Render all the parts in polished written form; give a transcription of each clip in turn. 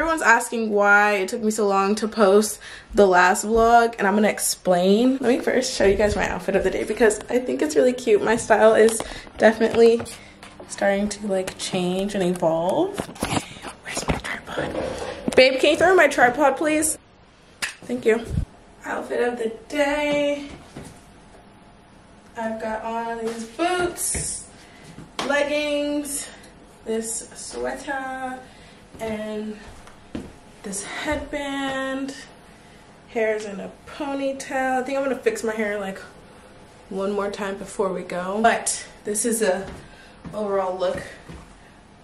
everyone's asking why it took me so long to post the last vlog, and I'm gonna explain. Let me first show you guys my outfit of the day because I think it's really cute. My style is definitely starting to like change and evolve. Where's my tripod? Babe, can you throw my tripod, please? Thank you. Outfit of the day. I've got on these boots, leggings, this sweater, and this headband. Hair's in a ponytail. I think I'm gonna fix my hair like one more time before we go. But this is a overall look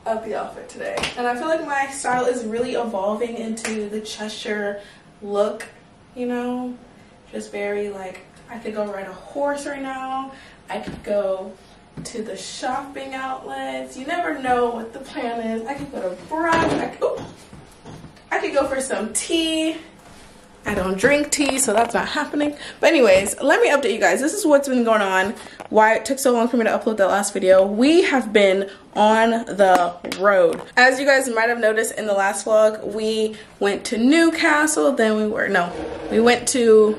of the outfit today. And I feel like my style is really evolving into the Cheshire look, you know? Just very like, I could go ride a horse right now. I could go to the shopping outlets. You never know what the plan is. I could go to brunch. I could go for some tea. I don't drink tea, so that's not happening. But anyways, let me update you guys. This is what's been going on, why it took so long for me to upload that last video. We have been on the road. As you guys might have noticed in the last vlog, we went to Newcastle, then we went to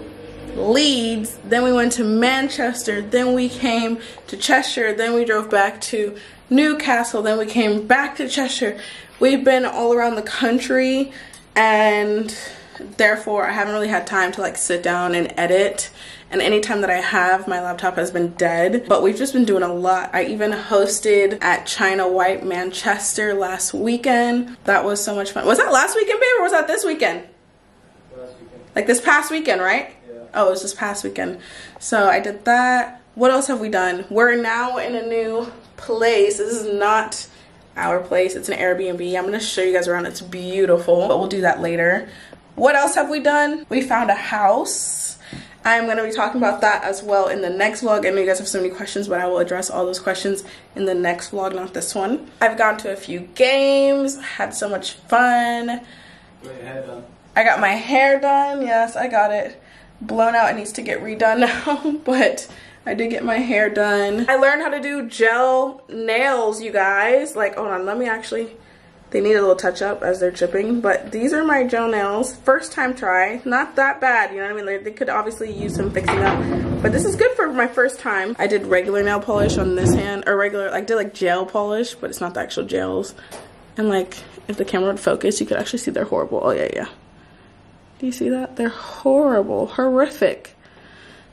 Leeds, then we went to Manchester, then we came to Cheshire, then we drove back to Newcastle, then we came back to Cheshire. We've been all around the country, and therefore I haven't really had time to like sit down and edit, and anytime that I have, my laptop has been dead. But we've just been doing a lot. I even hosted at China White Manchester last weekend. That was so much fun. Was that last weekend, babe, or was that this weekend? Last weekend. Like this past weekend, right? Yeah. Oh, it was this past weekend. So I did that. What else have we done? We're now in a new place. This is not our place. It's an Airbnb. I'm gonna show you guys around. It's beautiful, but we'll do that later. What else have we done? We found a house. I'm going to be talking about that as well in the next vlog. I know you guys have so many questions, but I will address all those questions in the next vlog, not this one. I've gone to a few games, had so much fun. Got your hair done. I got my hair done. Yes, I got it blown out. It needs to get redone now, but I did get my hair done. I learned how to do gel nails, you guys. Like, hold on, let me actually... They need a little touch up as they're chipping, but these are my gel nails. First time try, not that bad, you know what I mean? They could obviously use some fixing up, but this is good for my first time. I did regular nail polish on this hand, or regular, I did like gel polish, but it's not the actual gels. And like, if the camera would focus, you could actually see they're horrible. Oh yeah, yeah. Do you see that? They're horrible, horrific.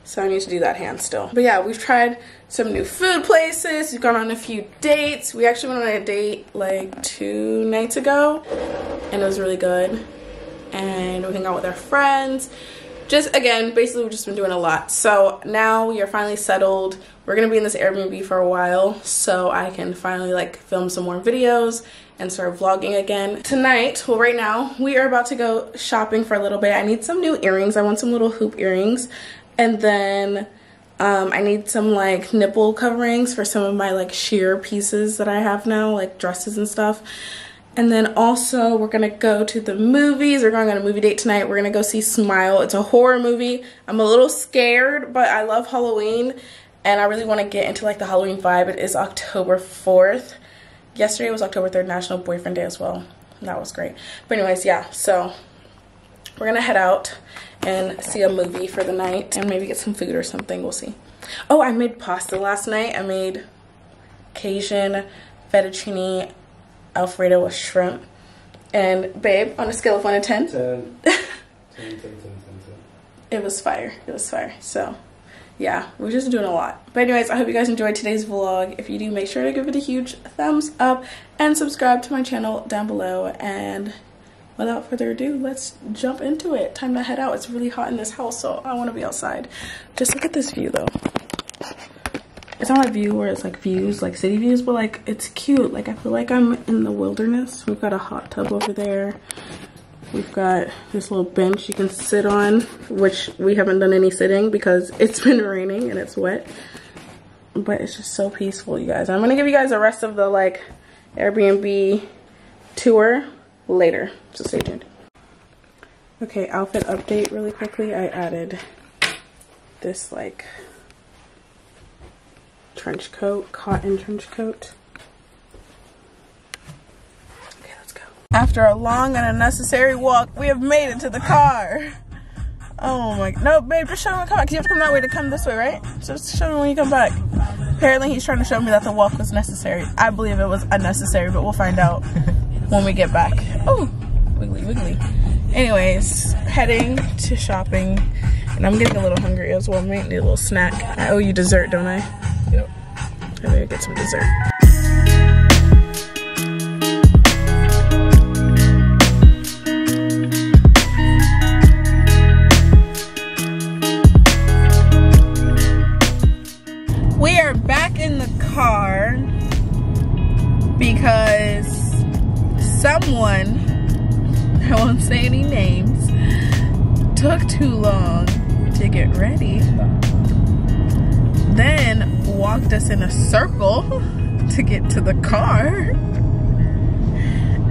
So I need to do that hand still. But yeah, we've tried some new food places. We've gone on a few dates. We actually went on a date like 2 nights ago, and it was really good. And we hung out with our friends. Just again, basically we've just been doing a lot. So now we are finally settled. We're gonna be in this Airbnb for a while, so I can finally like film some more videos and start vlogging again. Tonight, well right now, we are about to go shopping for a little bit. I need some new earrings. I want some little hoop earrings. And then I need some like nipple coverings for some of my like sheer pieces that I have now, like dresses and stuff. And then also we're gonna go to the movies. We're going on a movie date tonight. We're gonna go see Smile. It's a horror movie. I'm a little scared, but I love Halloween, and I really want to get into like the Halloween vibe. It is October 4th. Yesterday was October 3rd, National Boyfriend Day as well. That was great. But anyways, yeah, so we're gonna head out and see a movie for the night and maybe get some food or something. We'll see. Oh, I made pasta last night. I made Cajun fettuccine alfredo with shrimp. And babe, on a scale of 1 to 10? 10. 10, 10, 10, 10, 10. It was fire. It was fire. So yeah, we're just doing a lot. But anyways, I hope you guys enjoyed today's vlog. If you do, make sure to give it a huge thumbs up and subscribe to my channel down below. And without further ado, let's jump into it. Time to head out. It's really hot in this house, so I want to be outside. Just look at this view, though. It's not a view where it's like views, like city views, but like it's cute. Like I feel like I'm in the wilderness. We've got a hot tub over there. We've got this little bench you can sit on, which we haven't done any sitting because it's been raining and it's wet. But it's just so peaceful, you guys. I'm going to give you guys the rest of the like Airbnb tour later, so stay tuned. Okay, outfit update really quickly. I added this like trench coat, cotton trench coat. Okay, let's go. After a long and unnecessary walk, we have made it to the car. Oh my, no, babe, just show me when you come back. You have to come that way to come this way, right? Just show me when you come back. Apparently he's trying to show me that the walk was necessary. I believe it was unnecessary, but we'll find out when we get back. Oh, wiggly, wiggly. Anyways, heading to shopping. And I'm getting a little hungry as well. I might need a little snack. I owe you dessert, don't I? Yep. I'm gonna get some dessert. We are back in the car because someone, I won't say any names, took too long to get ready, then walked us in a circle to get to the car,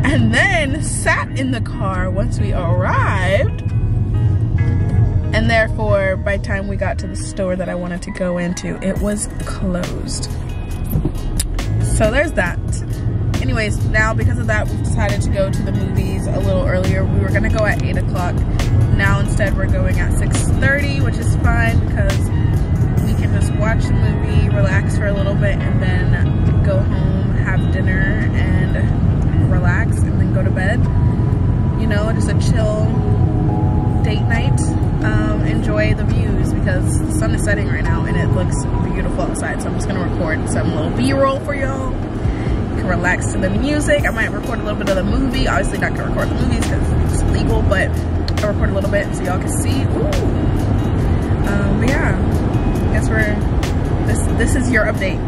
and then sat in the car once we arrived, and therefore by the time we got to the store that I wanted to go into, it was closed. So there's that. Anyways, now because of that, we've decided to go to the movies a little earlier. We were gonna go at 8 o'clock. Now instead we're going at 6:30, which is fine because we can just watch the movie, relax for a little bit, and then go home, have dinner, and relax, and then go to bed. You know, just a chill date night. Enjoy the views because the sun is setting right now and it looks beautiful outside. So I'm just gonna record some little B-roll for y'all. Relax to the music. I might record a little bit of the movie. Obviously not gonna record the movies because it's illegal, but I'll record a little bit so y'all can see. Ooh. But yeah, I guess we're, this is your update.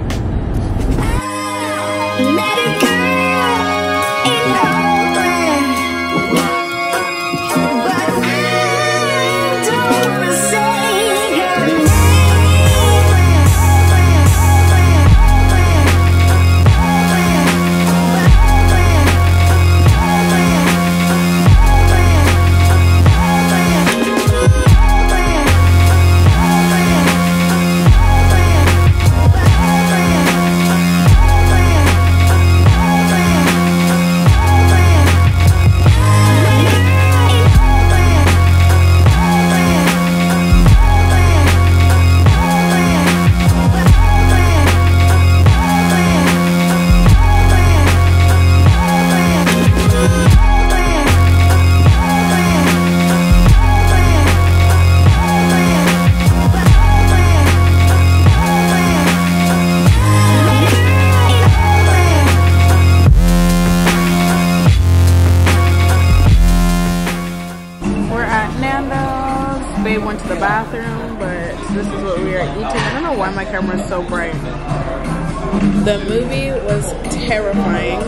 Bathroom, but this is what we are eating. I don't know why my camera is so bright. The movie was terrifying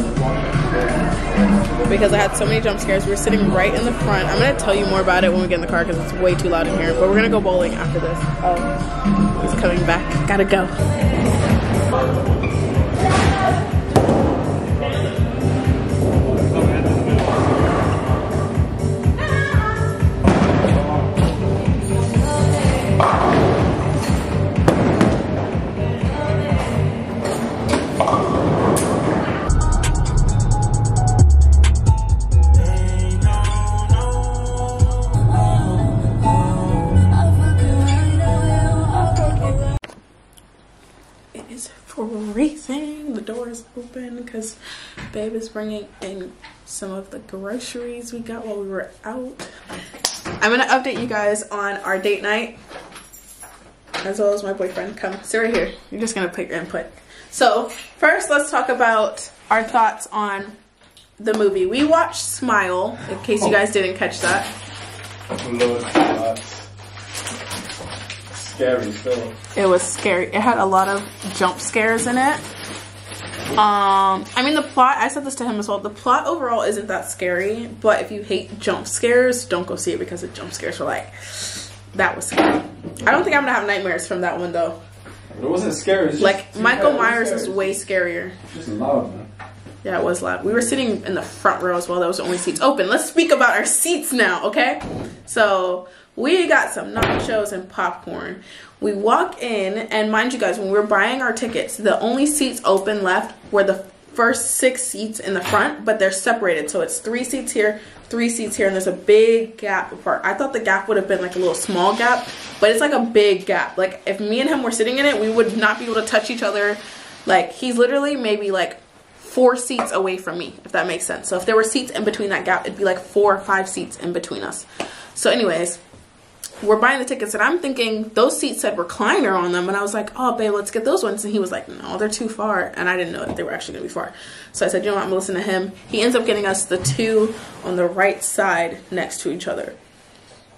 because I had so many jump scares. We were sitting right in the front. I'm gonna tell you more about it when we get in the car because it's way too loud in here, but we're gonna go bowling after this. Oh, he's coming back. Gotta go. Because babe is bringing in some of the groceries we got while we were out. I'm gonna update you guys on our date night as well as my boyfriend. Come sit right here. You're just gonna put your input. So first let's talk about our thoughts on the movie. We watched Smile, in case you guys didn't catch that. Lord, scary film. It was scary. It had a lot of jump scares in it. I mean the plot, I said this to him as well, the plot overall isn't that scary, but if you hate jump scares, don't go see it because the jump scares were like, that was scary. I don't think I'm gonna have nightmares from that one though. It wasn't scary. It's like, just, Michael Myers is way scarier. It's just loud, man. Yeah, it was loud. We were sitting in the front row as well. That was the only seats open. Let's speak about our seats now, okay? So, we got some nachos and popcorn. We walk in, and mind you guys, when we were buying our tickets, the only seats open left were the first 6 seats in the front, but they're separated. So it's 3 seats here, 3 seats here, and there's a big gap apart. I thought the gap would have been like a little small gap, but it's like a big gap. Like if me and him were sitting in it, we would not be able to touch each other. Like he's literally maybe like 4 seats away from me, if that makes sense. So if there were seats in between that gap, it'd be like 4 or 5 seats in between us. So anyways, we're buying the tickets, and I'm thinking those seats said recliner on them, and I was like, oh babe, let's get those ones. And he was like, no, they're too far. And I didn't know that they were actually gonna be far. So I said, you know what, I'm gonna listen to him. He ends up getting us the 2 on the right side next to each other.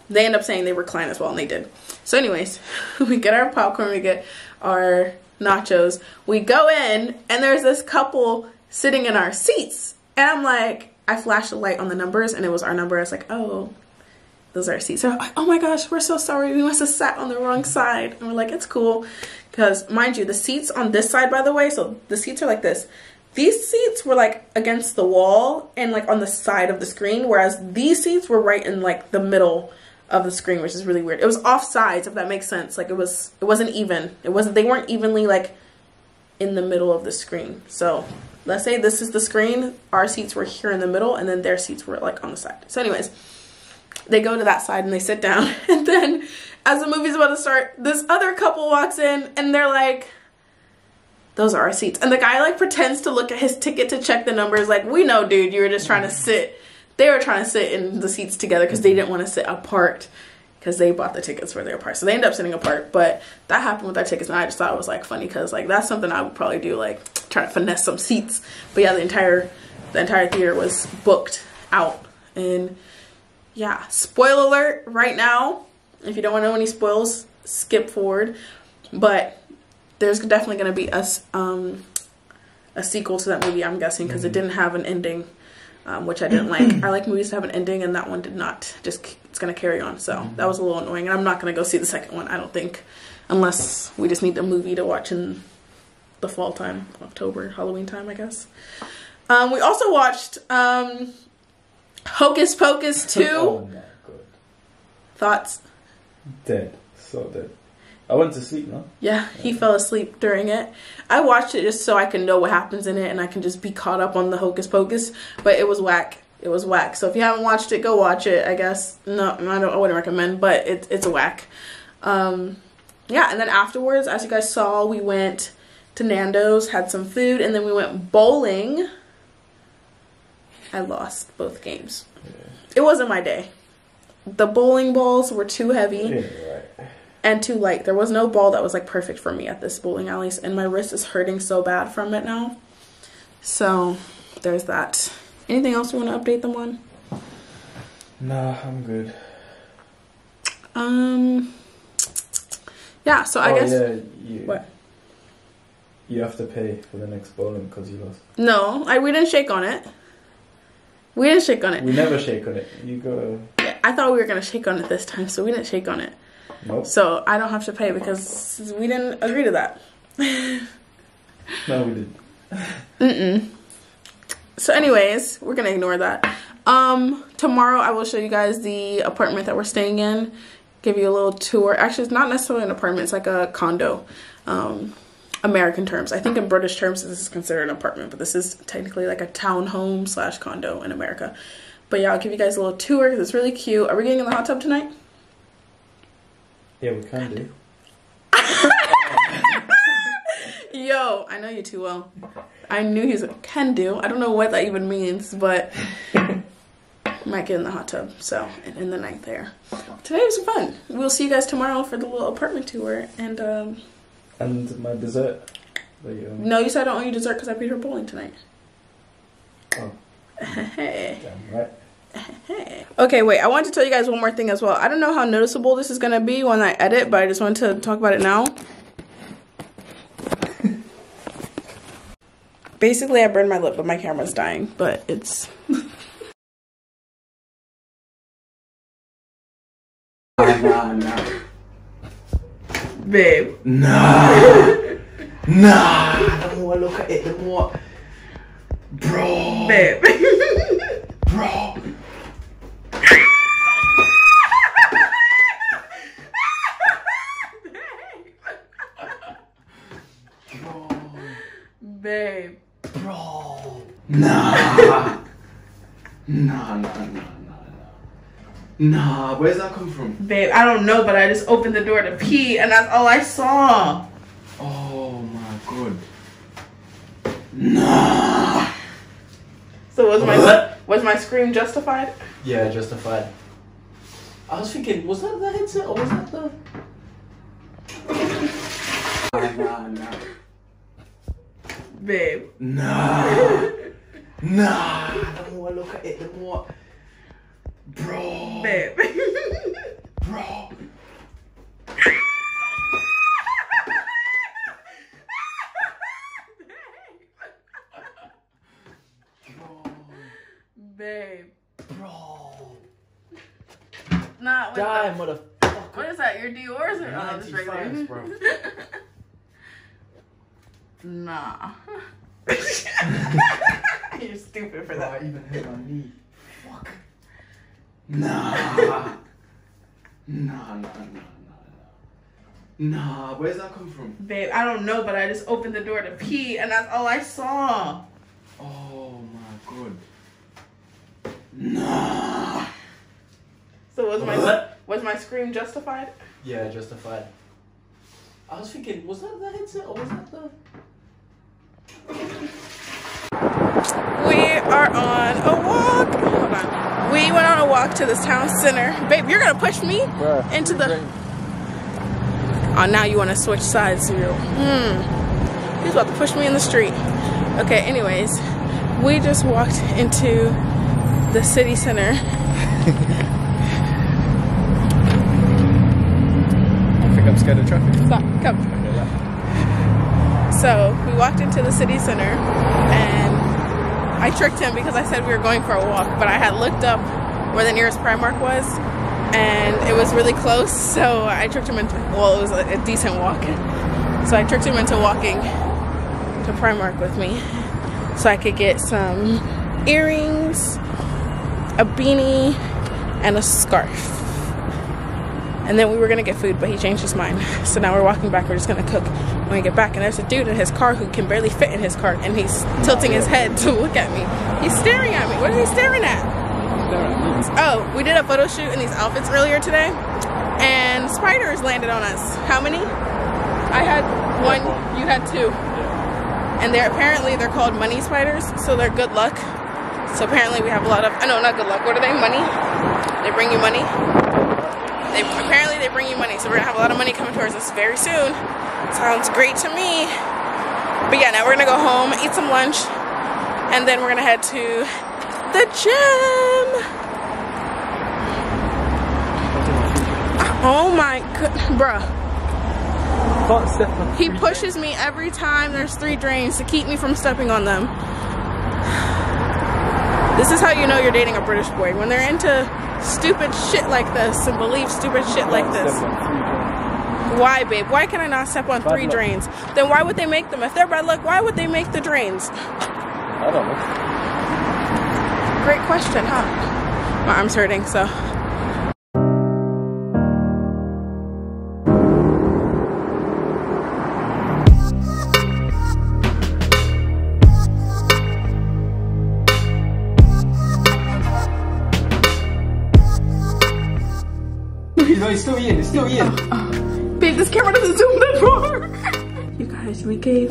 They end up saying they recline as well, and they did. So anyways, we get our popcorn, we get our nachos, we go in, and there's this couple sitting in our seats, and I'm like, I flashed a light on the numbers, and it was our number. I was like, oh, those are our seats. So I'm like, oh my gosh, we're so sorry, we must have sat on the wrong side. And we're like, it's cool, because mind you, the seats on this side, by the way, so the seats are like this, these seats were like against the wall and like on the side of the screen, whereas these seats were right in like the middle of the screen, which is really weird. It was off sides, if that makes sense. Like it wasn't even, they weren't evenly like in the middle of the screen. So let's say this is the screen, our seats were here in the middle, and then their seats were like on the side. So anyways, they go to that side and they sit down, and then as the movie's about to start, this other couple walks in, and they're like, those are our seats. And the guy like pretends to look at his ticket to check the numbers, like, we know, dude, you were just trying to sit. They were trying to sit in the seats together because they didn't want to sit apart, because they bought the tickets for their part. So they end up sitting apart, but that happened with our tickets, and I just thought it was like funny, because like that's something I would probably do, like try to finesse some seats. But yeah, the entire theater was booked out. And yeah, spoiler alert right now, if you don't want to know any spoils, skip forward, but there's definitely going to be a sequel to that movie, I'm guessing, because it didn't have an ending, which I didn't like. I like movies to have an ending, and that one did not. Just, it's going to carry on, so that was a little annoying, and I'm not going to go see the second one, I don't think, unless we just need a movie to watch in the fall time, October, Halloween time, I guess. We also watched... Hocus Pocus 2. Oh my god. Thoughts? Dead. So dead. I went to sleep, no? Yeah, he fell asleep during it. I watched it just so I can know what happens in it, and I can just be caught up on the Hocus Pocus, but it was whack. It was whack. So if you haven't watched it, go watch it, I guess. No, I wouldn't recommend, but it's a whack. Yeah, and then afterwards, as you guys saw, we went to Nando's, had some food, and then we went bowling. I lost both games. Yeah. It wasn't my day. The bowling balls were too heavy and too light. There was no ball that was like perfect for me at this bowling alley, and my wrist is hurting so bad from it now. So there's that. Anything else you want to update them on? Nah, I'm good. Yeah. So I guess. Yeah, what? You have to pay for the next bowling because you lost. No, we didn't shake on it. We didn't shake on it. We never shake on it. You go. Yeah, I thought we were gonna shake on it this time, so we didn't shake on it. Nope. So I don't have to pay because we didn't agree to that. No, we didn't. So, anyways, we're gonna ignore that. Tomorrow I will show you guys the apartment that we're staying in. Give you a little tour. Actually, it's not necessarily an apartment. It's like a condo. American terms. I think in British terms this is considered an apartment, but this is technically like a townhome / condo in America. But yeah, I'll give you guys a little tour because it's really cute. Are we getting in the hot tub tonight? Yeah, we kind of. Yo, I know you too well. I knew he's like, can do. I don't know what that even means, but might get in the hot tub, so in the night there. Today was fun. We'll see you guys tomorrow for the little apartment tour, and and my dessert. No, you said I don't owe you dessert because I beat her bowling tonight. Oh. Damn right. Okay, wait. I wanted to tell you guys one more thing as well. I don't know how noticeable this is going to be when I edit, but I just wanted to talk about it now. Basically, I burned my lip, but my camera's dying. But it's... Nah. Babe. Nah. The more I look at it, the more. Bro. Babe. Bro. Babe. Bro. Babe. Bro. Nah, where's that come from? Babe, I don't know, but I just opened the door to pee and that's all I saw. Oh my god. Nah. So was my scream justified? Yeah, justified. I was thinking, was that the headset or was that the... Nah. Babe. Nah. Nah. The more I look at it, the more... Bro. Babe. Bro. Babe. Bro. Nah, die, motherfucker. What is that? Your Dior's or not? This regular, bro. Nah. You're stupid for that. I even hit my knee. Fuck. Nah. Nah, where's that come from? Babe, I don't know, but I just opened the door to pee and that's all I saw. Oh my god. Nah. So was my scream justified? Yeah, justified. I was thinking, was that the headset or was that the... We are on a walk. Hold on. We went on a walk to this town center. Babe, you're gonna push me into the... Oh, now you wanna switch sides, you. He's about to push me in the street. Okay, anyways. We just walked into the city center. I think I'm scared of traffic. Stop, come. So we walked into the city center and I tricked him because I said we were going for a walk, but I had looked up where the nearest Primark was and it was really close, so I tricked him into, well, it was a decent walk. So I tricked him into walking to Primark with me so I could get some earrings, a beanie, and a scarf. And then we were gonna get food, but he changed his mind. So now we're walking back, we're just gonna cook when we get back. And there's a dude in his car who can barely fit in his cart, and he's tilting his head to look at me. He's staring at me. What is he staring at? Oh, we did a photo shoot in these outfits earlier today, and spiders landed on us. How many? I had one, you had two. And apparently they're called money spiders, so they're good luck. So apparently we have a lot of, no, not good luck, what are they, money? They bring you money. Apparently they bring you money, so we're gonna have a lot of money coming towards us very soon. Sounds great to me. But yeah, now we're gonna go home, eat some lunch, and then we're gonna head to the gym. Oh my god, bruh. He pushes me every time there's three drains to keep me from stepping on them. This is how you know you're dating a British boy, when they're into stupid shit like this and believe stupid shit like this. Why, babe? Why can I not step on three drains? Then why would they make them? If they're bad luck, why would they make the drains? I don't know. Great question, huh? My arm's hurting, so... It's still in, it's still in. Babe, this camera doesn't zoom that far. You guys, we gave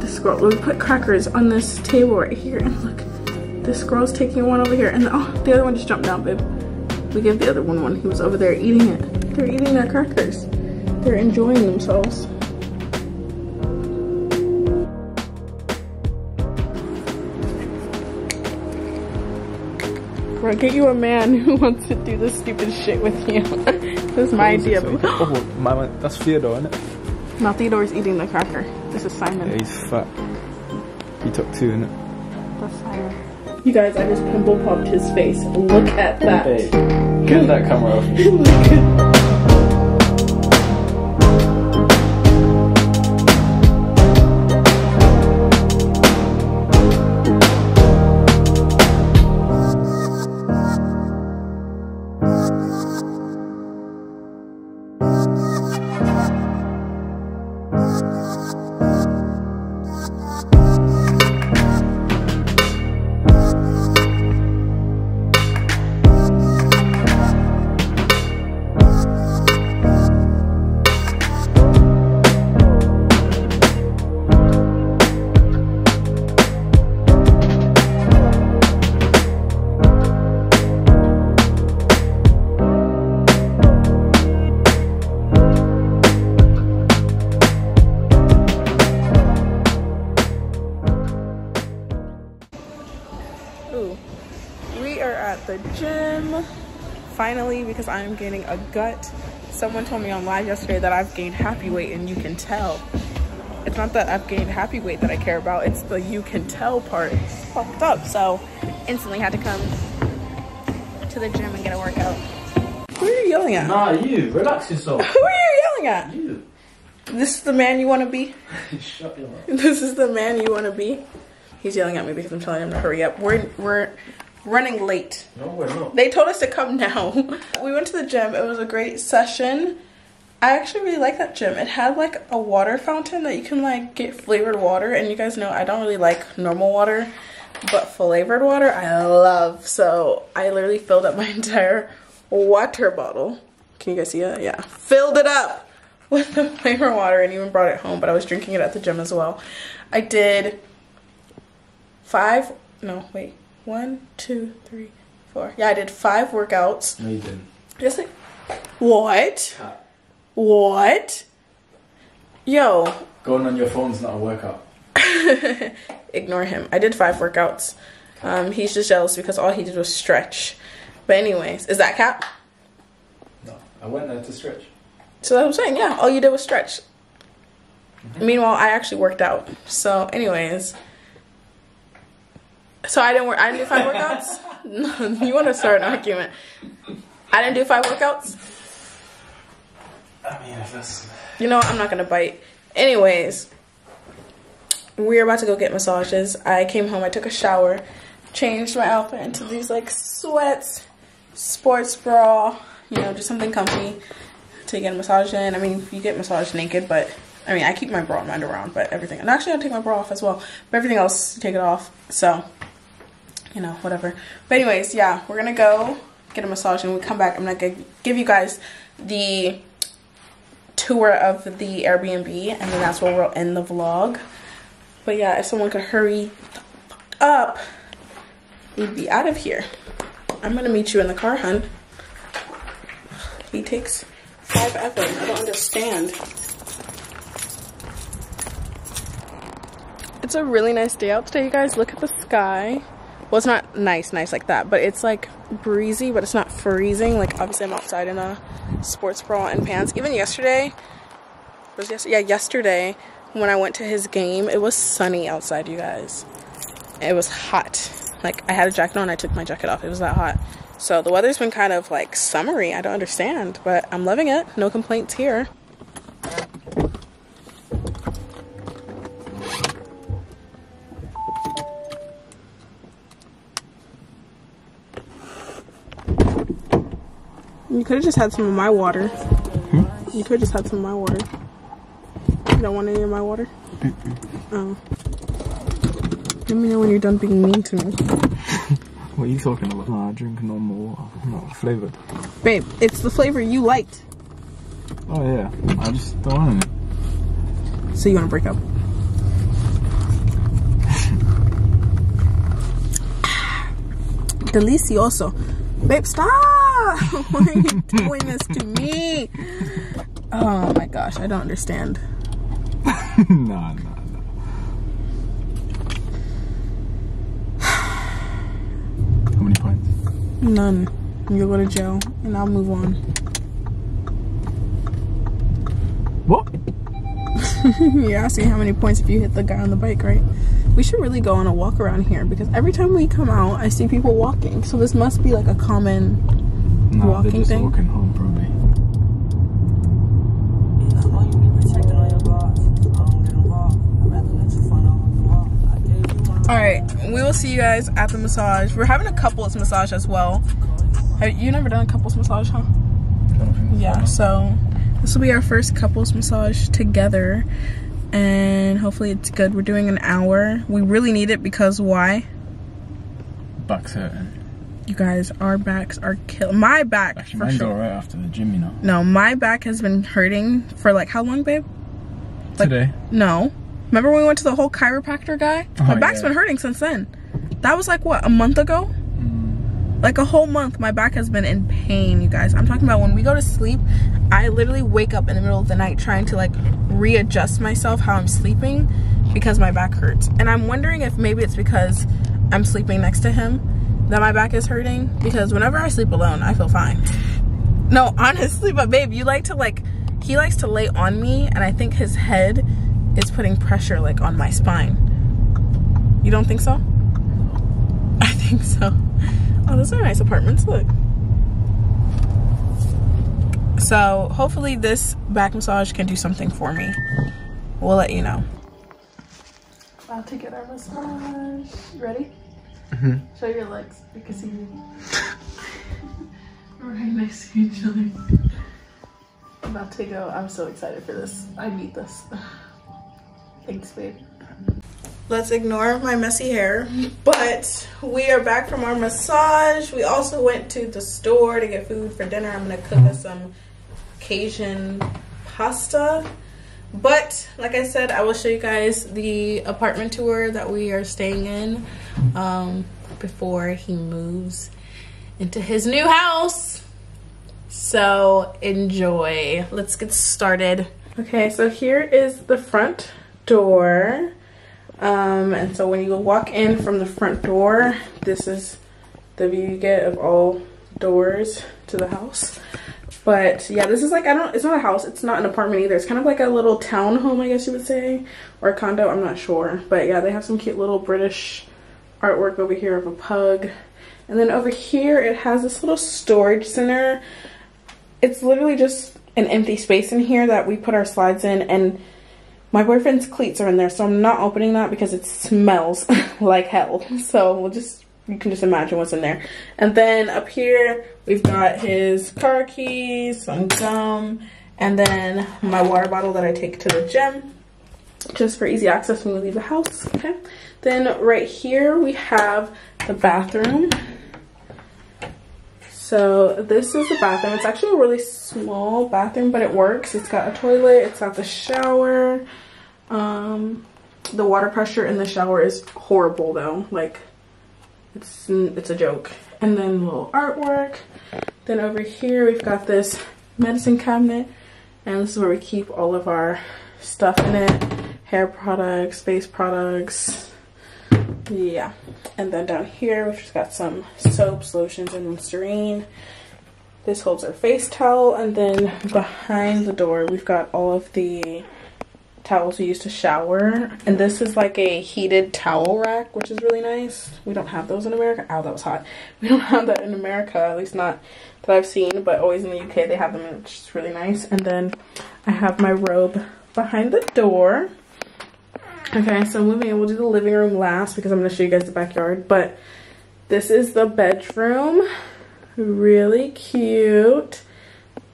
this girl, we put crackers on this table right here, and look, this girl's taking one over here, and the other one just jumped down, babe. We gave the other one one. He was over there eating it. They're eating their crackers. They're enjoying themselves. Bro, get you a man who wants to do this stupid shit with you. This is my idea. Oh, my, that's Theodore, isn't it? No, Theodore's eating the cracker. This is Simon. Yeah, he's fat. He took two, isn't it? That's Simon. You guys, I just pimple popped his face. Look at that. Babe, get that camera off me. Look at Ikea finally because I'm gaining a gut. Someone told me on live yesterday that I've gained happy weight, and you can tell. It's not that I've gained happy weight that I care about, it's the you can tell part. It's fucked up, so instantly had to come to the gym and get a workout. Who are you yelling at? Nah, you. Relax yourself. Who are you yelling at? You. This is the man you want to be? Shut your mouth. This is the man you want to be? He's yelling at me because I'm telling him to hurry up. We're running late. No, we're not. They told us to come now. We went to the gym. It was a great session. I actually really like that gym. It had like a water fountain that you can like get flavored water. And you guys know I don't really like normal water, but flavored water I love. So I literally filled up my entire water bottle. Can you guys see that? Yeah. Filled it up with the flavored water and even brought it home. But I was drinking it at the gym as well. I did five workouts. No, you didn't. Yes, I... What? Cat. What? Yo. Going on your phone's not a workout. Ignore him. I did 5 workouts. He's just jealous because all he did was stretch. But anyways, is that Cap? No, I went there to stretch. So that's what I'm saying, yeah, all you did was stretch. Mm-hmm. Meanwhile, I actually worked out. So anyways... So I didn't do 5 workouts? No, you want to start an argument. I didn't do 5 workouts? I mean, if that's... You know what? I'm not going to bite. Anyways, we're about to go get massages. I came home, I took a shower, changed my outfit into these like sweats, sports bra, you know, just something comfy to get a massage in. I mean, you get massaged naked, but... I mean, I keep my bra and mind around, but everything. And actually, I'll take my bra off as well. But everything else, take it off. So, you know, whatever. But anyways, yeah, we're going to go get a massage. And when we come back, I'm going to give you guys the tour of the Airbnb. And then that's where we'll end the vlog. But yeah, if someone could hurry up, we'd be out of here. I'm going to meet you in the car, hun. He takes 5 efforts. I don't understand. It's a really nice day out today, you guys. Look at the sky. Well, it's not nice like that, but it's like breezy, but it's not freezing. Like, obviously I'm outside in a sports bra and pants. Even yesterday, yesterday when I went to his game, it was sunny outside, you guys. It was hot. Like, I had a jacket on, I took my jacket off. It was that hot. So the weather's been kind of like summery. I don't understand, but I'm loving it. No complaints here. You could have just had some of my water. Hmm? You could have just had some of my water. You don't want any of my water? Oh. Let me know when you're done being mean to me. What are you talking about? No, I drink normal water. Not flavored. Babe, it's the flavor you liked. Oh, yeah. I just don't want it. So you want to break up? Delicioso. Babe, stop! Why are you doing this to me? Oh my gosh, I don't understand. No. How many pints? None. You'll go to jail and I'll move on. What? Yeah, I'll see how many points if you hit the guy on the bike, right? We should really go on a walk around here because every time we come out, I see people walking. So this must be like a common... No, walking they're just thing? Walking home, probably. Alright, we will see you guys at the massage. We're having a couples massage as well. Have you never done a couples massage, huh? Yeah, so this will be our first couples massage together. And hopefully it's good. We're doing an hour. We really need it because why? Back's hurting. You guys, our backs are killing. My back, actually, for sure. Right after the gym, you know. No, my back has been hurting for like how long, babe? Like, today. No, remember when we went to the whole chiropractor guy? Oh, my back's been hurting since then. That was like what, a month ago? Mm. Like a whole month. My back has been in pain, you guys. I'm talking about when we go to sleep. I literally wake up in the middle of the night trying to like readjust myself how I'm sleeping because my back hurts, and I'm wondering if maybe it's because I'm sleeping next to him. that my back is hurting, because whenever I sleep alone, I feel fine. No, honestly, but babe, you like to like, he likes to lay on me, and I think his head is putting pressure like on my spine. You don't think so? I think so. Oh, those are nice apartments, look. So hopefully this back massage can do something for me. We'll let you know. About to get our massage. You ready? Mm-hmm. Show your legs because you we're right next to each other. About to go. I'm so excited for this. I need this. Thanks, babe. Let's ignore my messy hair, but we are back from our massage. We also went to the store to get food for dinner. I'm gonna cook us some Cajun pasta, but like I said, I will show you guys the apartment tour that we are staying in before he moves into his new house. So enjoy. Let's get started. Okay, so here is the front door. And so when you walk in from the front door, this is the view you get of all doors to the house. But yeah, this is like, I don't, it's not a house, it's not an apartment either. It's kind of like a little town home, I guess you would say, or a condo, I'm not sure. But yeah, they have some cute little British artwork over here of a pug. And then over here, it has this little storage center. It's literally just an empty space in here that we put our slides in, and my boyfriend's cleats are in there, so I'm not opening that because it smells like hell. So we'll just, you can just imagine what's in there. And then up here, we've got his car keys, some gum, and then my water bottle that I take to the gym, just for easy access when we leave the house, okay? Then right here, we have the bathroom. So this is the bathroom. It's actually a really small bathroom, but it works. It's got a toilet, it's got the shower. The water pressure in the shower is horrible though. Like it's a joke. And then little artwork. Then over here we've got this medicine cabinet, and this is where we keep all of our stuff in it. Hair products, face products. Yeah, and then down here we've just got some soaps, lotions, and Listerine. This holds our face towel, and then behind the door we've got all of the towels we use to shower, and this is like a heated towel rack, which is really nice. We don't have those in America. Ow, that was hot. We don't have that in America, at least not that I've seen, but always in the UK they have them, which is really nice. And then I have my robe behind the door. Okay, so moving in, we'll do the living room last because I'm going to show you guys the backyard, but this is the bedroom. Really cute.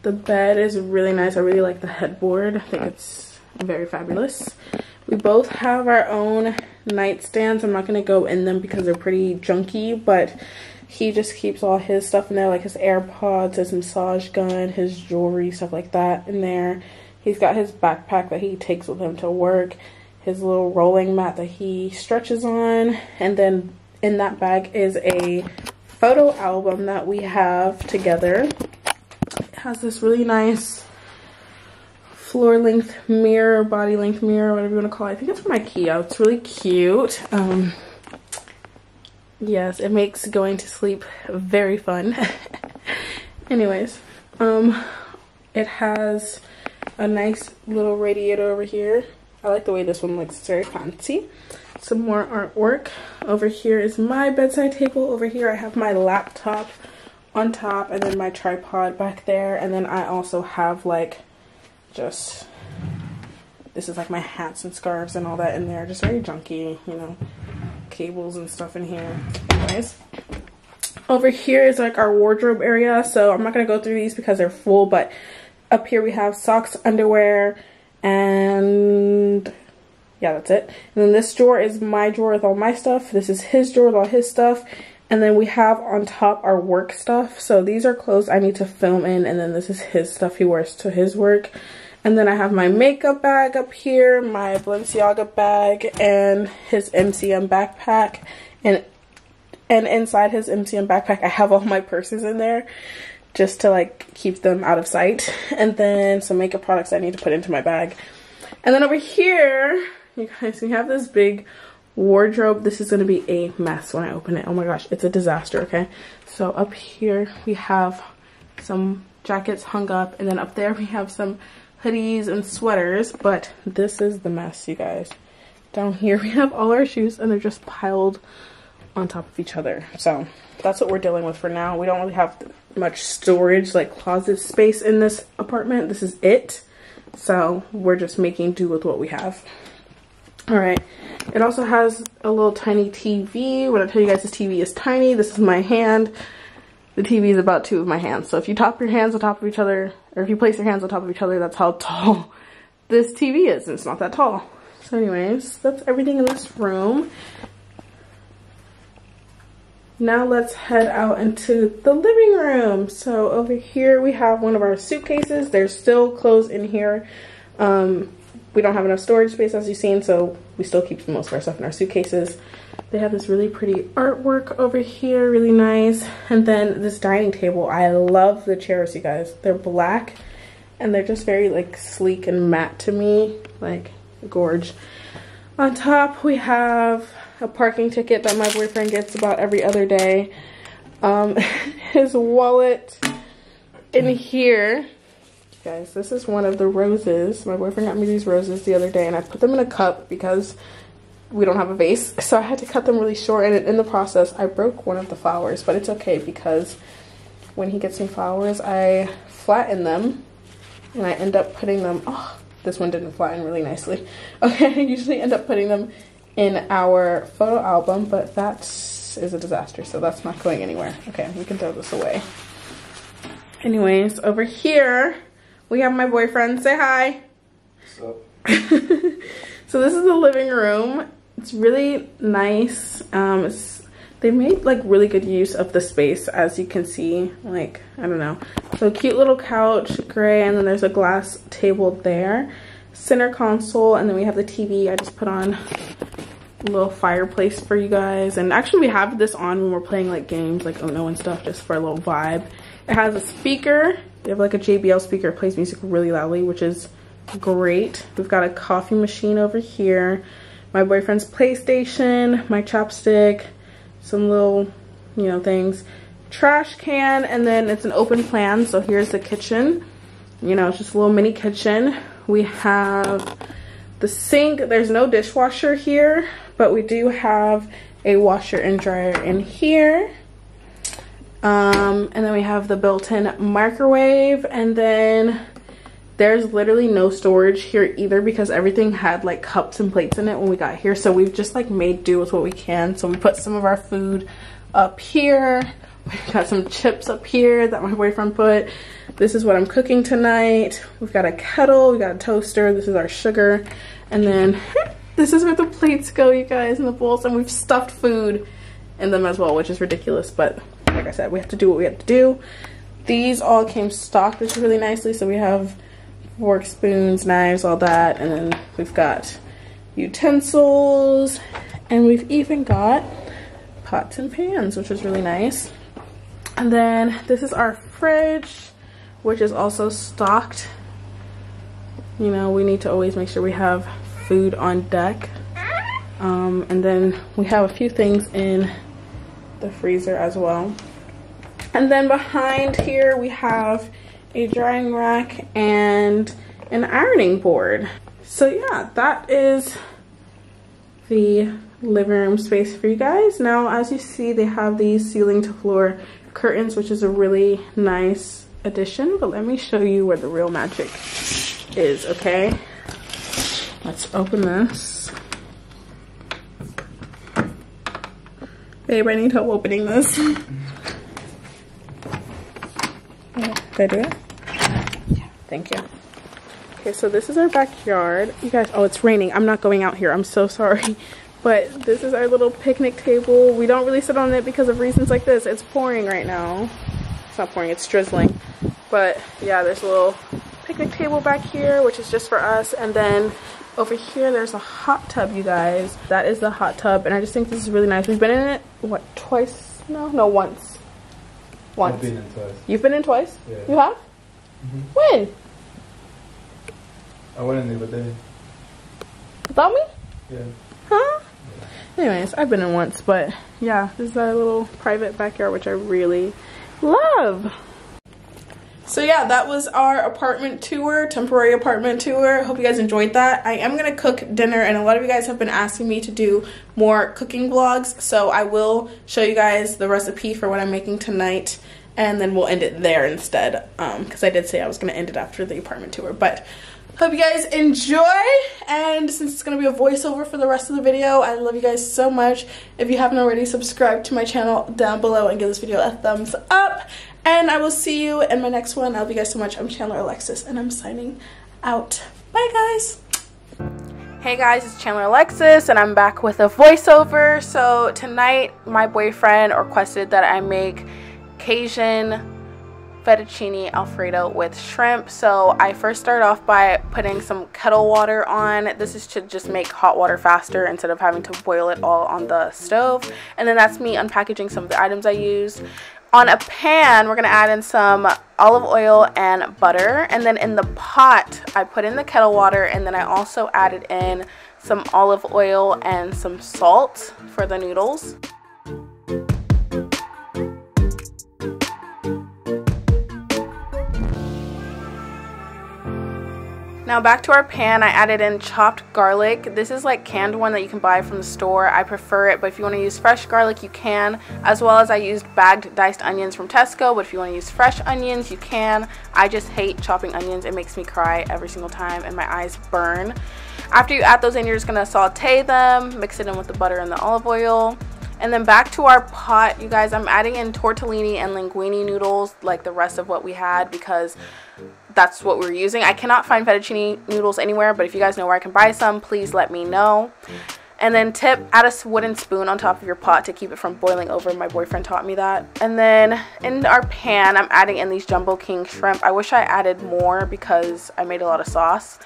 The bed is really nice. I really like the headboard. I think it's very fabulous. We both have our own nightstands. I'm not going to go in them because they're pretty junky, but he just keeps all his stuff in there, like his AirPods, his massage gun, his jewelry, stuff like that in there. He's got his backpack that he takes with him to work, his little rolling mat that he stretches on, and then in that bag is a photo album that we have together. It has this really nice floor length mirror, body length mirror, whatever you want to call it. I think it's from Ikea. It's really cute. Yes, it makes going to sleep very fun. Anyways, it has a nice little radiator over here. I like the way this one looks, it's very fancy. Some more artwork. Over here is my bedside table. Over here I have my laptop on top, and then my tripod back there. And then I also have like just, this is like my hats and scarves and all that in there. Just very junky, you know, cables and stuff in here. Anyways, over here is like our wardrobe area. So I'm not going to go through these because they're full, but up here we have socks, underwear, and yeah, that's it. And then this drawer is my drawer with all my stuff. This is his drawer with all his stuff. And then we have on top our work stuff. So these are clothes I need to film in, and then this is his stuff he wears to his work. And then I have my makeup bag up here, my Balenciaga bag, and his MCM backpack. And inside his MCM backpack, I have all my purses in there, just to like keep them out of sight, and then some makeup products I need to put into my bag. And then over here, you guys, we have this big wardrobe. This is going to be a mess when I open it. Oh my gosh, it's a disaster, okay? So up here we have some jackets hung up, and then up there we have some hoodies and sweaters, but this is the mess, you guys. Down here we have all our shoes, and they're just piled on top of each other. So that's what we're dealing with for now. We don't really have much storage, like closet space in this apartment. This is it. So we're just making do with what we have. All right. It also has a little tiny TV. When I tell you guys this TV is tiny, this is my hand. The TV is about two of my hands. So if you top your hands on top of each other, or if you place your hands on top of each other, that's how tall this TV is. And it's not that tall. So anyways, that's everything in this room. Now let's head out into the living room. So over here we have one of our suitcases. There's still clothes in here. We don't have enough storage space, as you've seen, so we still keep most of our stuff in our suitcases. They have this really pretty artwork over here, really nice. And then this dining table. I love the chairs, you guys. They're black and they're just very like sleek and matte to me, like gorge. On top we have a parking ticket that my boyfriend gets about every other day. His wallet in here. You guys, this is one of the roses. My boyfriend got me these roses the other day, and I put them in a cup because we don't have a vase. So I had to cut them really short, and in the process, I broke one of the flowers, but it's okay because when he gets me flowers, I flatten them and I end up putting them, oh, this one didn't flatten really nicely. Okay, I usually end up putting them in our photo album, but that is a disaster, so that's not going anywhere. Okay, we can throw this away. Anyways, over here, we have my boyfriend. Say hi. What's up? So this is the living room. It's really nice. They made like really good use of the space, as you can see, like, I don't know. So cute little couch, gray, and then there's a glass table there. Center console, and then we have the TV. I just put on a little fireplace for you guys, and actually we have this on when we're playing like games like Uno and stuff, just for a little vibe. It has a speaker. They have like a JBL speaker. It plays music really loudly, which is great. We've got a coffee machine over here, my boyfriend's PlayStation, my chapstick, some little, you know, things, trash can, and then it's an open plan. So here's the kitchen, you know, it's just a little mini kitchen. We have the sink. There's no dishwasher here, but we do have a washer and dryer in here. And then we have the built-in microwave. And then there's literally no storage here either because everything had like cups and plates in it when we got here. So we've just like made do with what we can. So we put some of our food up here. We've got some chips up here that my boyfriend put. This is what I'm cooking tonight. We've got a kettle, we got a toaster, this is our sugar. And then this is where the plates go, you guys, and the bowls, and we've stuffed food in them as well, which is ridiculous. But like I said, we have to do what we have to do. These all came stocked, which is really nicely. So we have forks, spoons, knives, all that. And then we've got utensils, and we've even got pots and pans, which is really nice. And then this is our fridge, which is also stocked. You know, we need to always make sure we have food on deck. And then we have a few things in the freezer as well. And then behind here we have a drying rack and an ironing board. So yeah, that is the living room space for you guys. Now, as you see, they have these ceiling to floor curtains, which is a really nice addition, but let me show you where the real magic is. Okay, let's open this. Babe, I need help opening this. Did I do it? Yeah, thank you. Okay, so this is our backyard, you guys. Oh, it's raining. I'm not going out here, I'm so sorry. But this is our little picnic table. We don't really sit on it because of reasons like this. It's pouring right now. It's not pouring, it's drizzling. But yeah, there's a little picnic table back here, which is just for us. And then over here there's a hot tub, you guys. That is the hot tub, and I just think this is really nice. We've been in it, what, twice? No, once. I've been in twice. You've been in twice? Yeah. You have? Mm-hmm. When? I went in the other day. Without me? Yeah. Huh? Anyways, I've been in once, but yeah, this is our little private backyard, which I really love. So yeah, that was our apartment tour, temporary apartment tour. Hope you guys enjoyed that. I am gonna cook dinner, and a lot of you guys have been asking me to do more cooking vlogs, so I will show you guys the recipe for what I'm making tonight, and then we'll end it there instead, because I did say I was gonna end it after the apartment tour. But hope you guys enjoy, and since it's gonna be a voiceover for the rest of the video, I love you guys so much. If you haven't already, subscribe to my channel down below and give this video a thumbs up. And I will see you in my next one. I love you guys so much. I'm Chandler Alexis, and I'm signing out. Bye, guys. Hey guys, it's Chandler Alexis, and I'm back with a voiceover. So tonight, my boyfriend requested that I make Cajun fettuccine alfredo with shrimp. So I first start off by putting some kettle water on. This is to just make hot water faster instead of having to boil it all on the stove. And then that's me unpackaging some of the items I used. On a pan, we're gonna add in some olive oil and butter, and then in the pot I put in the kettle water, and then I also added in some olive oil and some salt for the noodles. Now back to our pan, I added in chopped garlic. This is like canned one that you can buy from the store. I prefer it, but if you want to use fresh garlic, you can. As well as I used bagged diced onions from Tesco, but if you want to use fresh onions, you can. I just hate chopping onions. It makes me cry every single time and my eyes burn. After you add those in, you're just going to saute them, mix it in with the butter and the olive oil. And then back to our pot, you guys, I'm adding in tortellini and linguine noodles, like the rest of what we had, because that's what we're using. I cannot find fettuccine noodles anywhere, but if you guys know where I can buy some, please let me know. And then tip, add a wooden spoon on top of your pot to keep it from boiling over. My boyfriend taught me that. And then in our pan, I'm adding in these Jumbo King shrimp. I wish I added more because I made a lot of sauce.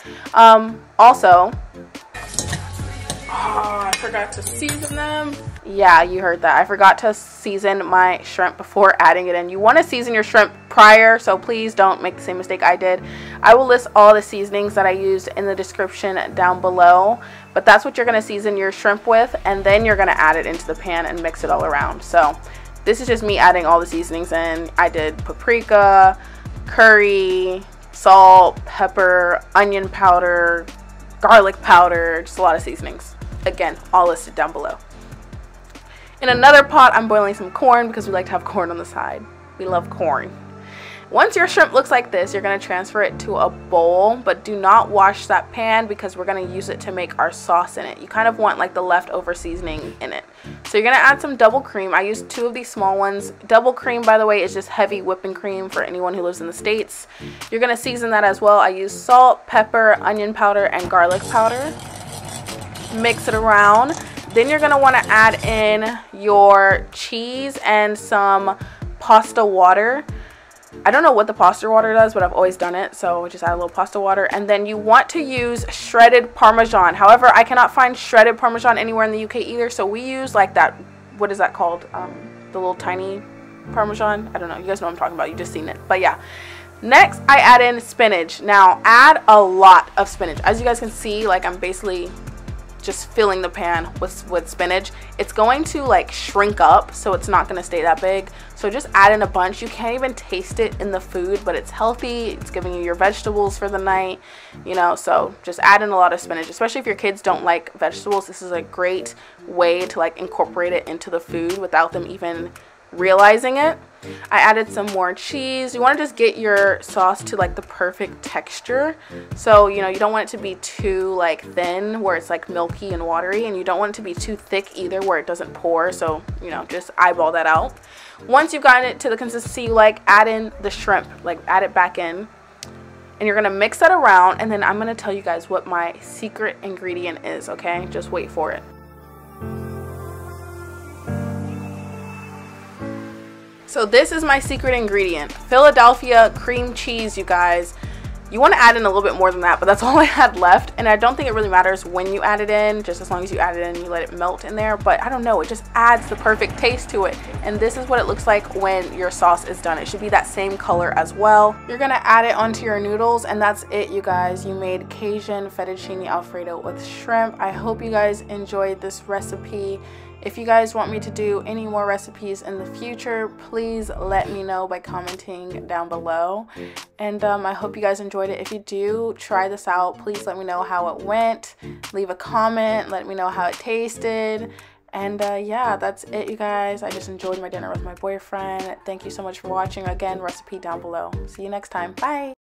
Oh, I forgot to season them. Yeah, you heard that. I forgot to season my shrimp before adding it in. You want to season your shrimp prior, so please don't make the same mistake I did. I will list all the seasonings that I used in the description down below, but that's what you're going to season your shrimp with, and then you're going to add it into the pan and mix it all around. So this is just me adding all the seasonings in. I did paprika, curry, salt, pepper, onion powder, garlic powder, just a lot of seasonings. Again, all listed down below. In another pot, I'm boiling some corn because we like to have corn on the side. We love corn. Once your shrimp looks like this, you're going to transfer it to a bowl, but do not wash that pan because we're going to use it to make our sauce in it. You kind of want like the leftover seasoning in it. So you're going to add some double cream. I used two of these small ones. Double cream, by the way, is just heavy whipping cream for anyone who lives in the States. You're going to season that as well. I used salt, pepper, onion powder, and garlic powder. Mix it around. Then you're going to want to add in your cheese and some pasta water. I don't know what the pasta water does, but I've always done it, so just add a little pasta water. And then you want to use shredded Parmesan. However, I cannot find shredded Parmesan anywhere in the UK either, so we use like that, what is that called, the little tiny Parmesan? I don't know. You guys know what I'm talking about. You've just seen it. But yeah. Next, I add in spinach. Now, add a lot of spinach. As you guys can see, like I'm basically just filling the pan with spinach. It's going to like shrink up, so it's not going to stay that big, so just add in a bunch. You can't even taste it in the food, but it's healthy. It's giving you your vegetables for the night, you know, so just add in a lot of spinach, especially if your kids don't like vegetables. This is a great way to like incorporate it into the food without them even realizing it. I added some more cheese. You want to just get your sauce to like the perfect texture, so you know, you don't want it to be too like thin where it's like milky and watery, and you don't want it to be too thick either where it doesn't pour, so you know, just eyeball that out. Once you've gotten it to the consistency you like, add in the shrimp, like add it back in, and you're gonna mix that around. And then I'm gonna tell you guys what my secret ingredient is, okay? Just wait for it. So this is my secret ingredient, Philadelphia cream cheese, you guys. You want to add in a little bit more than that, but that's all I had left. And I don't think it really matters when you add it in, just as long as you add it in and you let it melt in there. But I don't know, it just adds the perfect taste to it. And this is what it looks like when your sauce is done. It should be that same color as well. You're gonna add it onto your noodles, and that's it, you guys. You made Cajun fettuccine alfredo with shrimp. I hope you guys enjoyed this recipe. If you guys want me to do any more recipes in the future, please let me know by commenting down below. And I hope you guys enjoyed it. If you do, try this out. Please let me know how it went. Leave a comment. Let me know how it tasted. And yeah, that's it, you guys. I just enjoyed my dinner with my boyfriend. Thank you so much for watching. Again, recipe down below. See you next time. Bye.